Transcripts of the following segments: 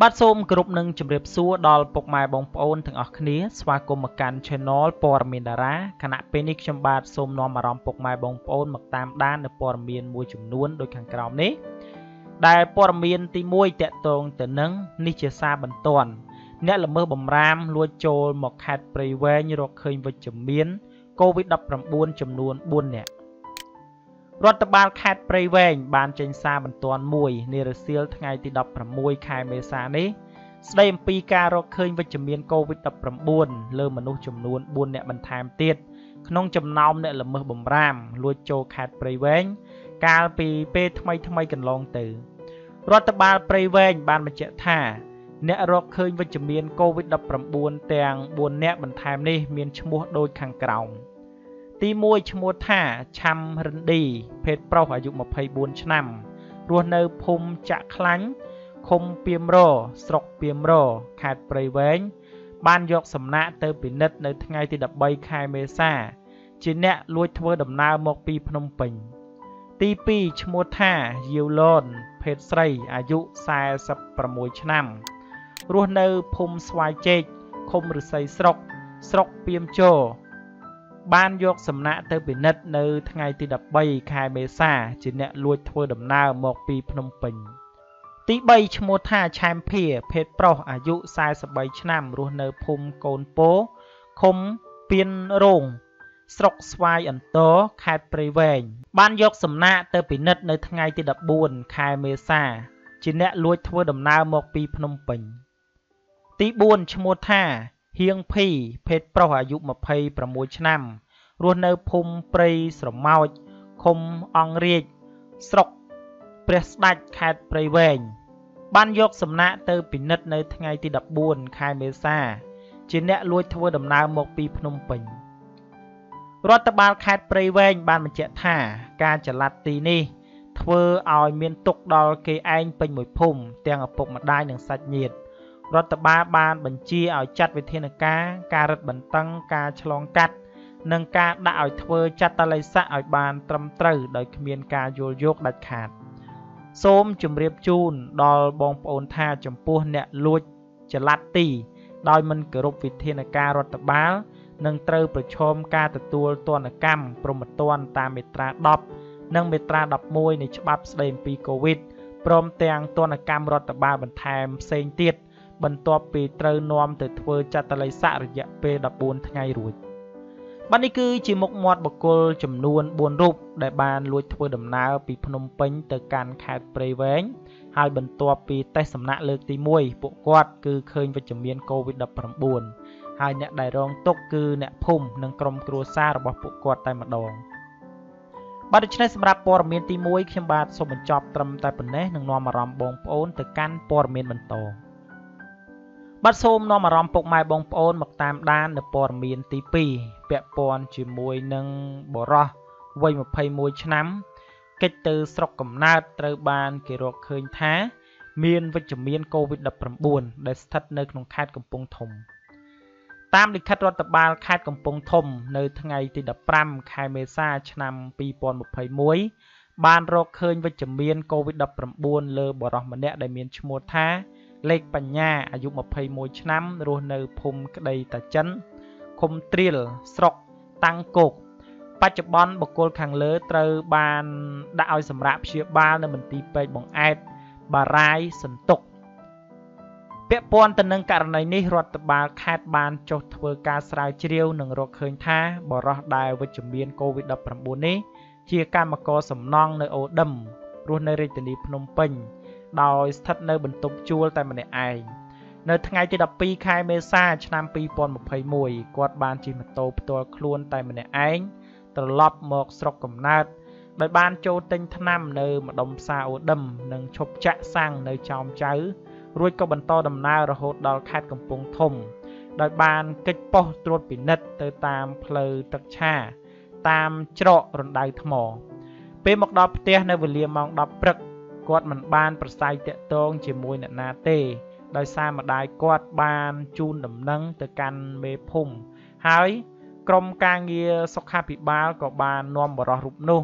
បាទសូមគោរពនឹងជម្រាបសួរដល់ពុកម៉ែបងប្អូនទាំងអស់គ្នាស្វាគមន៍មកកាន់ Channel ព័ត៌មានតារាខណៈពេលនេះខ្ញុំបាទសូមនាំអារម្មណ៍ពុកម៉ែបងប្អូនមកតាមដាននៅព័ត៌មានមួយចំនួនដូចខាងក្រោមនេះដែលព័ត៌មានទី 1 តាក់ទងទៅនឹងនេះជាសារបន្ទាន់អ្នកល្មើសបម្រាមលួចចូលមកខេត្តព្រៃវែងរកឃើញវិជ្ជមាន COVID-19 ចំនួន 4 រដ្ឋបាលខេត្តព្រៃវែងបានចេញសារបន្ទាន់មួយនារសៀលថ្ងៃទី 16 ខែមេសានេះស្ដីអំពីការរកឃើញវិជ្ជមាន COVID-19 លើមនុស្សចំនួន 4 អ្នកបន្ថែមទៀតក្នុងចំណោមអ្នកល្មើសបម្រាមលួចចូលខេត្តព្រៃវែងកាលពីពេលថ្មីៗកន្លងទៅរដ្ឋបាលព្រៃវែងបានបញ្ជាក់ថាអ្នករកឃើញវិជ្ជមាន COVID-19 ទាំង 4 អ្នកបន្ថែមនេះមានឈ្មោះដូចខាងក្រោម ទី 1 ឈ្មោះថា ឆាំ រិនឌី ភេទប្រុស អាយុ 24 ឆ្នាំ រស់នៅភូមិ ចាក់ខ្លាញ់ ឃុំ ពាមរ ស្រុក ពាមរ ខេត្ត ព្រៃវែង បានយកសំណាក់ទៅពិនិត្យនៅថ្ងៃទី 13 ខែមេសា ជាអ្នកលួចធ្វើដំណើរមកពី ភ្នំពេញ ទី 2 ឈ្មោះថា យាវឡន ភេទស្រី អាយុ 46 ឆ្នាំ រស់នៅភូមិ ស្វាយជែក ឃុំ រិស័យស្រុក ស្រុក ពាមជរ បានយកសំណាក់ទៅពិនិត្យនៅថ្ងៃទី 13 ខែមេសា ជាអ្នកលួចធ្វើដំណើរមកពីភ្នំពេញ ទី 3 ឈ្មោះថា ឆែមភា ភេទប្រុស អាយុ 43 ឆ្នាំ រស់នៅភូមិកូនពោ ឃុំ ពានរង ស្រុក ស្វាយអន្តរ ខេត្ត ព្រៃវែង បានយកសំណាក់ទៅពិនិត្យនៅថ្ងៃទី 14 ខែមេសា ជាអ្នកលួចធ្វើដំណើរមកពីភ្នំពេញ ទី 4 ឈ្មោះថា ហៀងភី ភេទប្រុស អាយុ 26 ឆ្នាំ រស់នៅភូមិព្រៃស្រមោច ឃុំអង្គរាជ ស្រុក ព្រះស្ដេច ខេត្ត ព្រៃវែង បានយកសំណាក់ទៅពិនិត្យនៅថ្ងៃទី 14 ខែមេសា ជាអ្នកលួចធ្វើដំណើរមកពីភ្នំពេញ រដ្ឋបាលខេត្តព្រៃវែង បានបញ្ជាក់ថា ការចល័តទីនេះធ្វើឲ្យមានទុក្ខដល់គេឯងពេញមួយភូមិ ទាំងឪពុកម្ដាយ និងសាច់ញាតិ រដ្ឋបាលបានបញ្ជាឲ្យចាត់វិធានការការរឹតបន្តឹងការឆ្លងកាត់និងការដាក់ឲ្យធ្វើចតល័យស័កឲ្យបានត្រឹមត្រូវដោយគ្មានការយល់យោគដាច់ខាត់ បន្ទាប់ពីត្រូវនាំទៅធ្វើចតល័យស័ករយៈពេល 14 ថ្ងៃរួច បាទនេះគឺជាមុខមាត់បុគ្គលចំនួន 4 រូបដែលបានលួចធ្វើដំណើរពីភ្នំពេញទៅកាន់ខេត្តព្រៃវែង ហើយបន្ទាប់ពីតេស្តសំណាក់លើកទី 1 ពួកគាត់គឺឃើញវិជ្ជមាន COVID-19 ហើយអ្នកដែលរងទុក្ខគឺអ្នកភូមិនិងក្រុមគ្រួសាររបស់ពួកគាត់តែម្ដង បាទដូច្នេះសម្រាប់ព័ត៌មានទី 1 ខ្ញុំបាទសូមបញ្ចប់ត្រឹមតែប៉ុណ្ណេះនឹងនាំអារម្មណ៍បងប្អូនទៅកាន់ព័ត៌មានបន្ត បាទសូមនាំអារម្មណ៍ពុកម៉ែបងប្អូនមកតាមដាននៅព័ត៌មានទី 2 ពាក់ព័ន្ធជាមួយនឹងបរិះវ័យ 21 ឆ្នាំ គេចទៅស្រុកកំណើតត្រូវបានគេរកឃើញថាមានវិជ្ជមាន COVID-19 ដែលស្ថិតនៅក្នុងខេត្តកំពង់ធំ តាមលិខិតរដ្ឋបាលខេត្តកំពង់ធំនៅថ្ងៃទី 15 ខែមេសាឆ្នាំ 2021 បានរកឃើញវិជ្ជមាន COVID-19 លើបរិះម្នាក់ ដែលមានឈ្មោះថា លេខបញ្ញា អាយុ 21 ឆ្នាំ រស់នៅភូមិក្ដីតាចិន ឃុំត្រៀល ស្រុក តាំងគោក បច្ចុប្បន្ន បុគ្គលខាងលើត្រូវបានដាក់ឲ្យសម្រាកព្យាបាលនៅមន្ទីរពេទ្យបង្អែត បារាយសន្ទុក ពាក់ព័ន្ធទៅនឹងករណីនេះ រដ្ឋបាលខេត្តបានចុះធ្វើការស្រាវជ្រាវ និងរកឃើញថា បរិះដែលវិជ្ជមាន COVID-19 នេះ ជាកម្មករសំណង់នៅអូដឹម រស់នៅរាជធានីភ្នំពេញ ដោយស្ថិតនៅបន្ទប់ជួលតែម្នាក់ឯង នៅថ្ងៃទី 12 ខែមេសាឆ្នាំ 2021 គាត់បានជិះម៉ូតូផ្ទាល់ខ្លួនតែម្នាក់ឯង ត្រឡប់មកស្រុកកំណើត ដោយបានចូលទិញថ្នាំនៅម្ដុំផ្សារអូដឹម និងឈប់ចាក់សាំងនៅចោមចៅ រួចក៏បន្តដំណើររហូតដល់ខេត្តកំពង់ធំ ដោយបានកិច្ចប៉ុស្តិ៍ត្រួតពិនិត្យទៅតាមផ្លូវទឹកឆា តាមច្រករណ្ដៅថ្ម ពេលមកដល់ផ្ទះនៅវេលាម៉ោង 10 ព្រឹក គាត់មិនបានប្រស័យតាក់ទងជាមួយអ្នកណាទេដោយសារម្ដាយគាត់បានជូនដំណឹងទៅកាន់មេភូមិហើយក្រុមការងារសុខាភិបាលក៏បាននាំបរិះរូបនោះ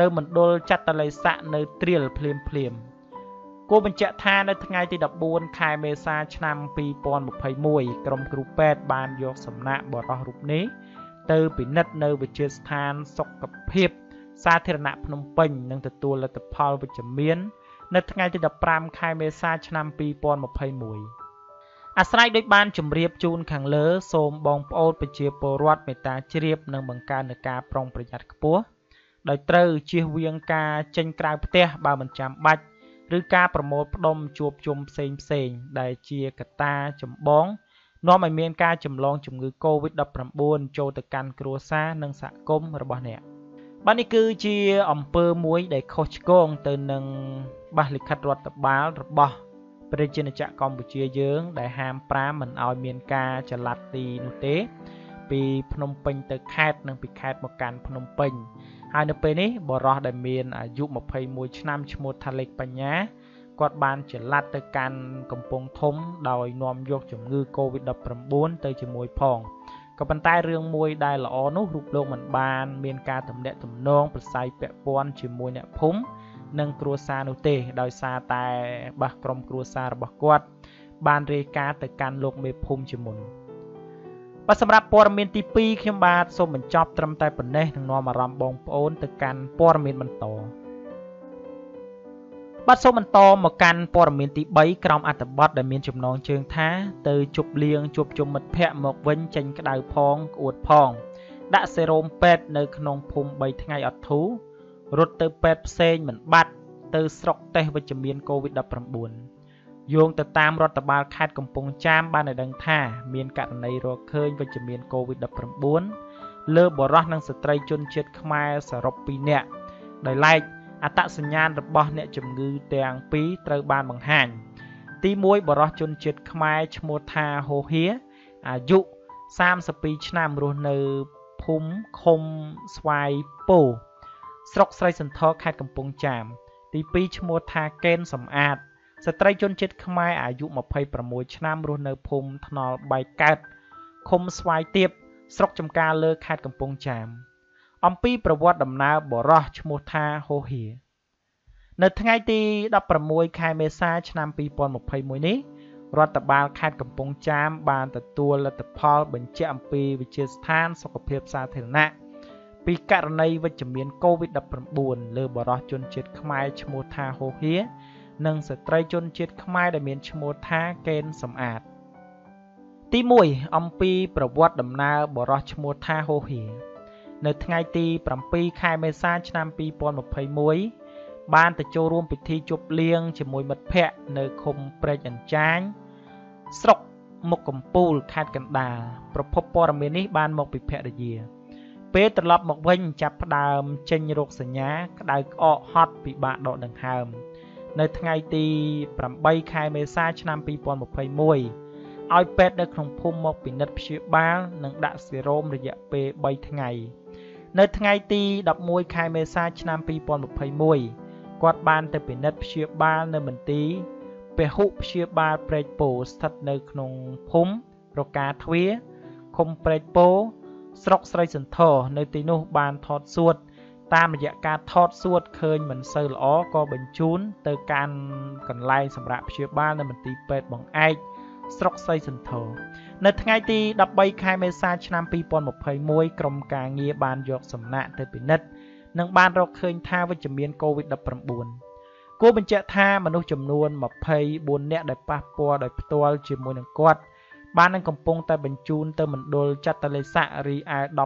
ទៅមណ្ឌលចាត់តល័យស័កនៅត្រៀលភ្លាម Cô bình chợ tha nơi tháng ngày thì đập buôn khai mê xa chăm pi pon một phẩy mùi Trong grupet ban dọc sầm nạ bỏ rõ rụp ní Từ bị nất nơi với chơi than sọc cập hiệp Sa thịt nạ Phnom Penh nâng thật tuôn là tập hào với chấm miến Nơi tháng ngày thì đập pram khai mê xa chăm pi pon một phẩy mùi A sài đôi ban chấm riêp chun kháng lỡ xôm bong bột với chơi bồ rốt mê ta chơi riêp nâng bằng ca nơi ca prong bởi nhạt cấp bố Đời trừ chia huyên ca chênh krao tế ba mình chạm bạch ឬការប្រមូលផ្ដុំជួបជុំផ្សេងៗដែលជាកត្តាចម្បងនាំឲ្យមានការចម្លងជំងឺកូវីដ-19 ហើយនៅពេលនេះបរិះដែលមានអាយុ បាទសម្រាប់ព័ត៌មានទី យោងទៅតាមរដ្ឋបាលខេត្តកំពង់ចាមបានដឹងថាមានករណីរកឃើញវិជ្ជមានកូវីដ-19 ស្ត្រីជនជាតិខ្មែរអាយុ និងស្ត្រីជនជាតិខ្មែរដែលមានឈ្មោះថាកេនសំអាតទី 1 អំពីប្រវត្តិដំណើរបរិះឈ្មោះថាហូហៀនៅថ្ងៃទី 7 ខែមេសាឆ្នាំ 2021 បានទៅចូលរួមពិធីជប់លៀងជាមួយមិត្តភ័ក្តិនៅឃុំព្រែកអញ្ចាញស្រុកមុខកំពូលខេត្តកណ្ដាលប្រភពព័ត៌មាននេះបានមកពីភរិយា ពេលត្រឡប់មកវិញចាប់ផ្ដើមចេញរោគសញ្ញាក្តៅក្អកហត់ពិបាកដកដង្ហើម នៅថ្ងៃទី 8 ខែមេសាឆ្នាំ 2021 ឲ្យពេទ្យនៅក្នុងភូមិមកពិនិត្យព្យាបាលនិងដាក់សេរ៉ូមរយៈពេល 3 ថ្ងៃនៅថ្ងៃទី 11 ខែមេសាឆ្នាំ 2021 គាត់បានទៅពិនិត្យព្យាបាលនៅមន្ទីរពហុព្យាបាលព្រែកពោធិ៍ស្ថិតនៅក្នុងភូមិរកាទ្វារឃុំព្រែកពោធិ៍ស្រុកស្រីសន្ធរនៅទីនោះបានថតសួត តាមរយៈការថតសួតឃើញមិនសូវល្អក៏បញ្ជូនទៅកាន់កន្លែងសម្រាប់ព្យាបាលនៅមន្ទីរពេទ្យបង្អែកស្រុកស្រីសន្ធរនៅថ្ងៃទី 13 ខែមេសាឆ្នាំ 2021 ក្រុមការងារបានយកសំណាក់ទៅពិនិត្យនិងបានរកឃើញថាវិជ្ជមានកូវីដ-19 គួរបញ្ជាក់ថាមនុស្សចំនួន 24 នាក់ដែលប៉ះពាល់ដោយផ្ទាល់ជាមួយនឹងគាត់បាននឹងកំពុងតែបញ្ជូនទៅមណ្ឌលចាត់តលិស័ករីឯ 19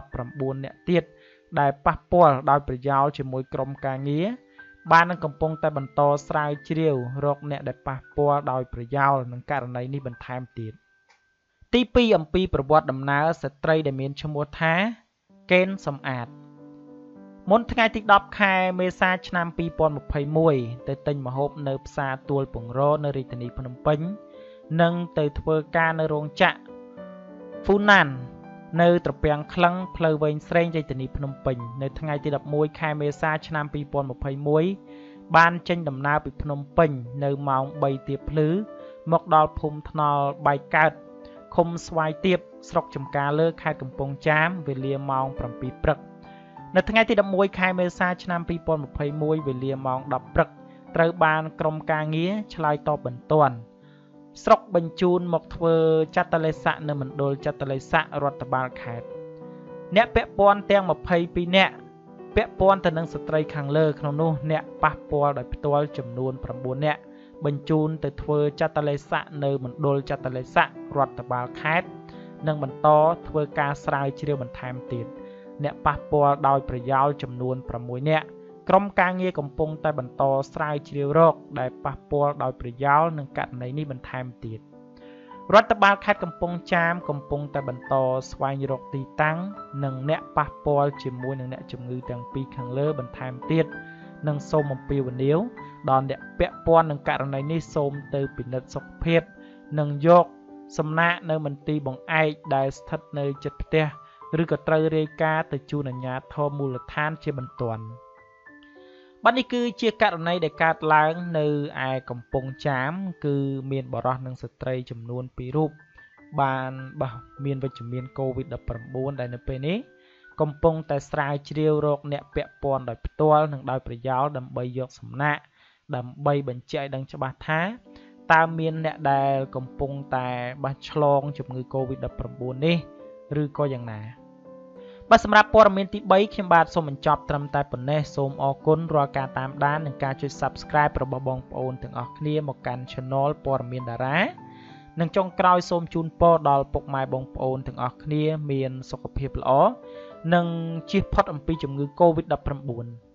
ដែលប៉ះពាល់ដោយប្រយោលជាមួយក្រុមការងារបាននឹងកំពុងតែបន្តស្រាវជ្រាវរកអ្នកដែលប៉ះពាល់ដោយប្រយោលនឹងករណីនេះបន្ថែមទៀតទី 2 អំពីប្រវត្តិដំណើរស្ត្រីដែលមានឈ្មោះថាកេនសំអាតមុនថ្ងៃទី 10 ខែមេសាឆ្នាំ 2021 ទៅទិញម្ហូបនៅផ្សារទួលពង្រោនៅរាជធានីភ្នំពេញនិងទៅធ្វើការនៅរោងចក្រ នៅត្រពាំងខ្លឹងផ្លូវវែងស្រេងរាជធានីភ្នំពេញនៅថ្ងៃទី 11 ខែមេសាឆ្នាំ 2021 បានចេញដំណើរពីភ្នំពេញនៅម៉ោង 3 ទៀបភ្លឺមកដល់ភូមិថ្នល់បាយកើតឃុំស្វាយទៀបស្រុកចំការលើខេត្តកំពង់ចាមវេលាម៉ោង 7 ព្រឹកនៅថ្ងៃទី 11 ខែមេសាឆ្នាំ 2021 វេលាម៉ោង 10 ព្រឹក ត្រូវបានក្រុមការងារឆ្លើយតបបន្ទាន់ស្រុកបញ្ជូនមកធ្វើចតលេស័កនៅមណ្ឌលចតលេស័ករដ្ឋបាលខេត្តអ្នកពាក់ព័ន្ធទាំង22នាក់ពាក់ព័ន្ធទៅនឹងស្ត្រីខាងលើក្នុងនោះអ្នកប៉ះពាល់ដោយផ្ទាល់ចំនួន9នាក់បញ្ជូនទៅធ្វើចតលេស័កនៅមណ្ឌលចតលេស័ករដ្ឋបាលខេត្តនិងបន្តធ្វើការស្រាវជ្រាវបន្ថែមទៀតអ្នកប៉ះពាល់ដោយប្រយោលចំនួន6នាក់ក្រុមការងារកំពុងតែបន្តស្រាវជ្រាវរកដែលប៉ះពាល់ដោយប្រយោលនឹងករណីនេះបន្ថែមទៀតរដ្ឋបាលខេត្តកំពង់ចាមកំពុងតែបន្តស្វែងរកទីតាំងនិងអ្នកប៉ះពាល់ជាមួយនឹងអ្នកជំងឺទាំងពីរខាងលើបន្ថែមទៀតនិងសូមអំពាវនាវដល់អ្នកពាក់ព័ន្ធនឹងករណីនេះសូមទៅពិនិត្យសុខភាពនិងយកសំណាក់នៅមន្ទីរបង្អែកដែលស្ថិតនៅជិតផ្ទះឬក៏ត្រូវរាយការណ៍ទៅជូនអាជ្ញាធរមូលដ្ឋានជាបន្ទាន់បាទនេះគឺជាករណីដែលកើតឡើងនៅឯកំពង់ចាមគឺមានបរិសុទ្ធនិងស្ត្រីចំនួន2រូបបានបោះមានវិជ្ជមាន COVID-19 ដែលនៅពេលនេះកំពុងតែស្រាវជ្រាវរកអ្នកពាក់ព័ន្ធដោយផ្ទាល់និងដោយប្រយោលដើម្បីយកសំណាក់ដើម្បីបញ្ជាក់ឲ្យដឹងច្បាស់ថាតើមានអ្នកដែលកំពុងតែបាត់ឆ្លងជំងឺ COVID-19 នេះឬក៏យ៉ាងណាបាទសម្រាប់ព័ត៌មានទី3ខ្ញុំបាទសូមបញ្ចប់ត្រឹមតែប៉ុណ្ណេះសូមអរគុណរាល់ការតាមដាននិងការជួយ Subscribe របស់បងប្អូនទាំងអស់គ្នាមកកាន់ Channel ព័ត៌មានតារានិងចុងក្រោយសូមជូនពរដល់ពុកម៉ែបងប្អូនទាំងអស់គ្នាមានសុខភាពល្អនិងជៀសផុតអំពីជំងឺ COVID-19